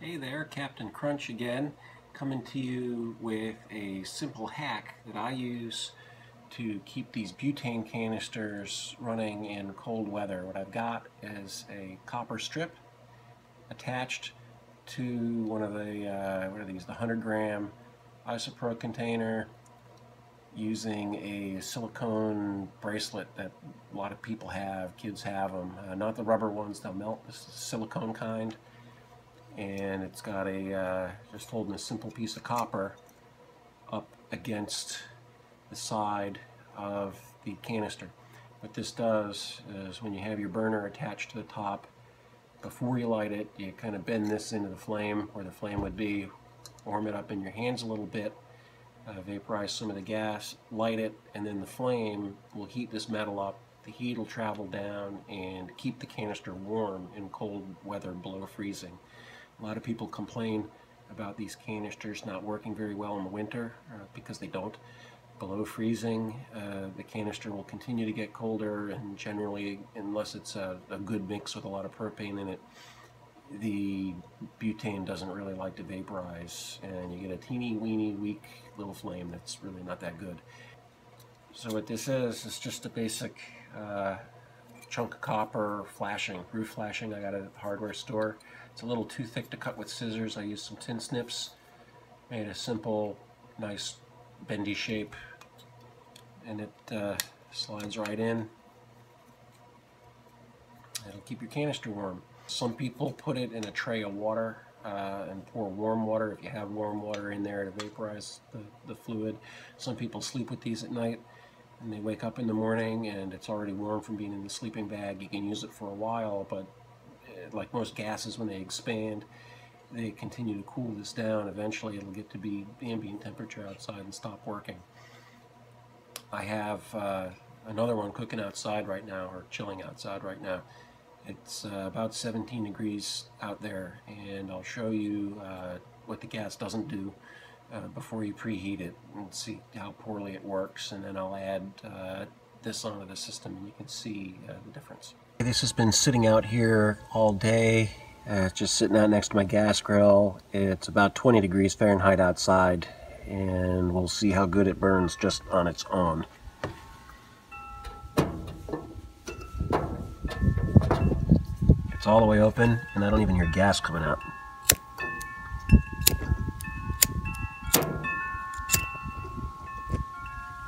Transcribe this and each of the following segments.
Hey there, Captain Crunch again, coming to you with a simple hack that I use to keep these butane canisters running in cold weather. What I've got is a copper strip attached to one of the, what are these, the 100-gram isopro container, using a silicone bracelet that a lot of people have, kids have them, not the rubber ones, they'll melt, this is the silicone kind. And it's got a, just holding a simple piece of copper up against the side of the canister. What this does is when you have your burner attached to the top, before you light it, you kind of bend this into the flame, where the flame would be, warm it up in your hands a little bit, vaporize some of the gas, light it, and then the flame will heat this metal up. The heat will travel down and keep the canister warm in cold weather below freezing. A lot of people complain about these canisters not working very well in the winter because they don't. Below freezing, the canister will continue to get colder, and generally, unless it's a good mix with a lot of propane in it, the butane doesn't really like to vaporize, and you get a teeny weeny weak little flame that's really not that good. So what this is just a basic chunk of copper flashing, roof flashing I got at the hardware store. It's a little too thick to cut with scissors. I used some tin snips, made a simple, nice, bendy shape, and it slides right in. It'll keep your canister warm. Some people put it in a tray of water and pour warm water, if you have warm water in there, to vaporize the fluid. Some people sleep with these at night, and they wake up in the morning and it's already warm from being in the sleeping bag. You can use it for a while, but like most gases, when they expand, they continue to cool this down. Eventually it'll get to be ambient temperature outside and stop working. I have another one cooking outside right now, or chilling outside right now. It's about 17 degrees out there, and I'll show you what the gas doesn't do before you preheat it, and see how poorly it works, and then I'll add this onto the system and you can see the difference. This has been sitting out here all day, just sitting out next to my gas grill. It's about 20 degrees Fahrenheit outside, and we'll see how good it burns just on its own. It's all the way open, and I don't even hear gas coming out.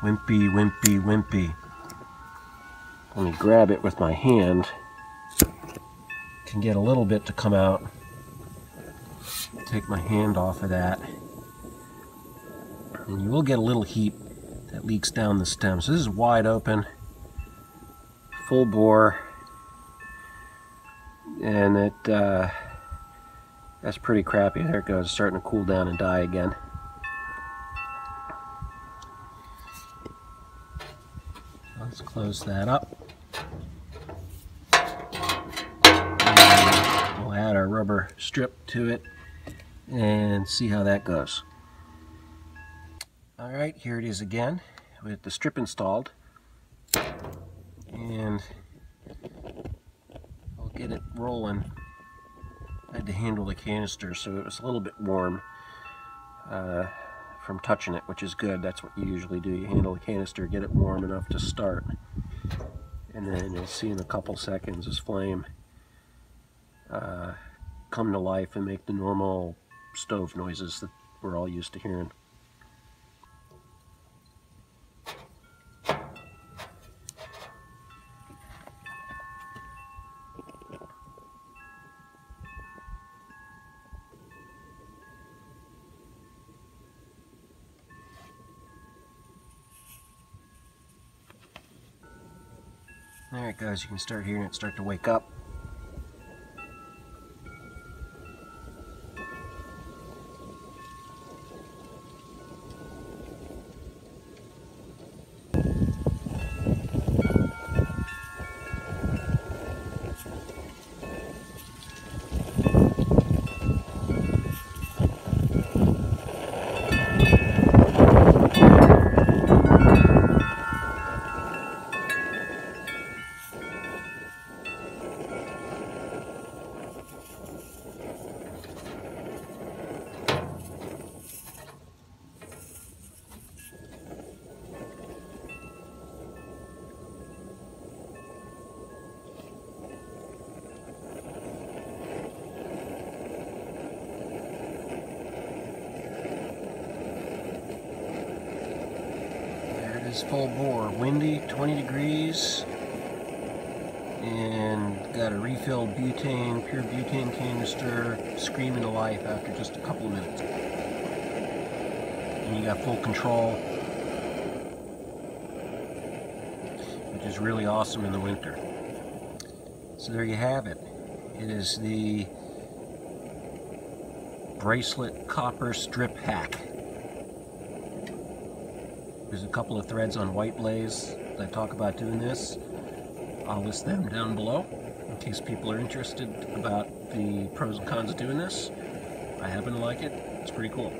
Wimpy, wimpy, wimpy. Let me grab it with my hand. Can get a little bit to come out. Take my hand off of that. And you will get a little heat that leaks down the stem. So this is wide open, full bore, and it that's pretty crappy. There it goes, it's starting to cool down and die again. Let's close that up. We'll add our rubber strip to it and see how that goes. Alright, here it is again with the strip installed, and I'll get it rolling. I had to handle the canister, so it was a little bit warm from touching it, which is good. That's what you usually do. You handle the canister, get it warm enough to start, and then you'll see in a couple seconds this flame come to life and make the normal stove noises that we're all used to hearing. There it goes, you can start hearing it start to wake up. It's full bore, windy, 20 degrees, and got a refilled butane, pure butane canister, screaming to life after just a couple of minutes. And you got full control, which is really awesome in the winter. So there you have it. It is the bracelet copper strip hack. There's a couple of threads on White Blaze that talk about doing this. I'll list them down below in case people are interested about the pros and cons of doing this. I happen to like it. It's pretty cool.